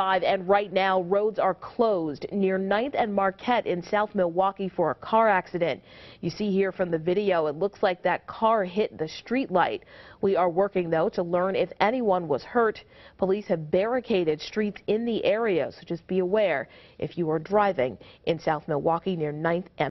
I-35, and right now roads are closed near 9th and Marquette in South Milwaukee for a car accident. You see here from the video, it looks like that car hit the street light. We are working, though, to learn if anyone was hurt. Police have barricaded streets in the area, so just be aware if you are driving in South Milwaukee near 9th and